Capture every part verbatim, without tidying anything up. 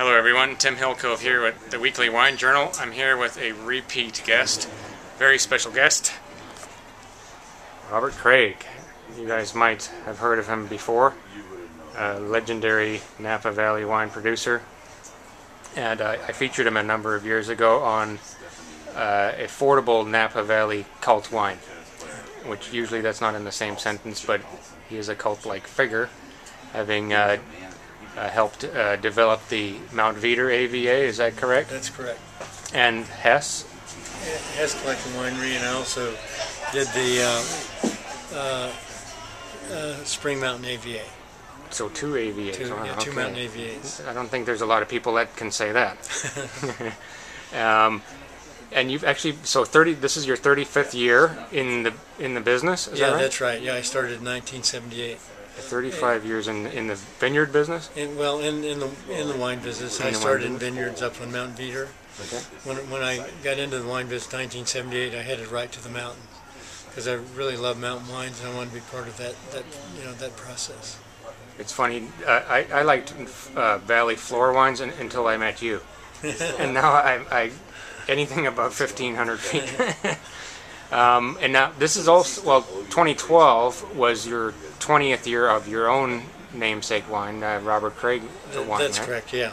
Hello everyone, Tim Hillcove here with the Weekly Wine Journal. I'm here with a repeat guest, very special guest, Robert Craig. You guys might have heard of him before, a legendary Napa Valley wine producer. And uh, I featured him a number of years ago on uh, affordable Napa Valley cult wine, which usually that's not in the same sentence, but he is a cult-like figure, having uh, Uh, helped uh, develop the Mount Veeder A V A, is that correct? That's correct. And Hess? Hess Collection Winery, and I also did the uh, uh, uh, Spring Mountain A V A. So two A V As. Two, wow, yeah, two okay. Mountain A V As. I don't think there's a lot of people that can say that. um, and you've actually, so thirty. This is your thirty-fifth year in the in the business, is yeah, that right? Yeah, that's right. Yeah, I started in nineteen seventy-eight. thirty-five years in in the vineyard business. And well, in in the in the wine business, in I started in vineyards up on Mount Veeder. Okay. When when I got into the wine business, nineteen seventy-eight, I headed right to the mountains because I really love mountain wines and I wanted to be part of that that you know that process. It's funny. Uh, I I liked uh, valley floor wines in, until I met you, and now I I anything above fifteen hundred feet. Um, and now this is also, well, twenty twelve was your twentieth year of your own namesake wine, uh, Robert Craig the wine. That's right? Correct, yeah.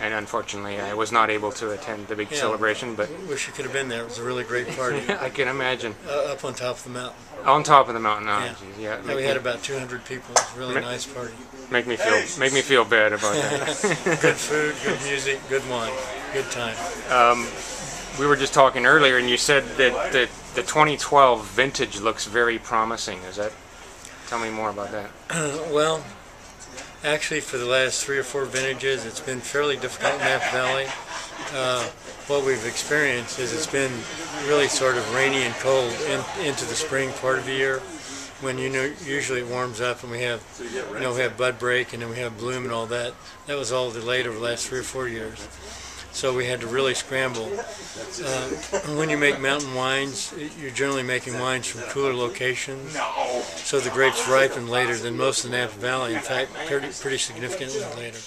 And unfortunately I was not able to attend the big yeah, celebration. But wish you could have been there. It was a really great party. I can imagine. Uh, up on top of the mountain. On top of the mountain, oh, yeah. Geez, yeah, yeah we had me, about two hundred people. It was a really make, nice party. Make me feel make me feel bad about that. Good food, good music, good wine, good time. Um, we were just talking earlier and you said that, that the twenty twelve vintage looks very promising. Is that? Tell me more about that. Well, actually for the last three or four vintages it's been fairly difficult in Napa Valley. Uh, what we've experienced is it's been really sort of rainy and cold in, into the spring part of the year when you know usually it warms up and we have you know we have bud break and then we have bloom and all that. That was all delayed over the last three or four years. So we had to really scramble. Uh, when you make mountain wines, you're generally making wines from cooler locations. So the grapes ripen later than most of the Napa Valley, in fact, pretty, pretty significantly later.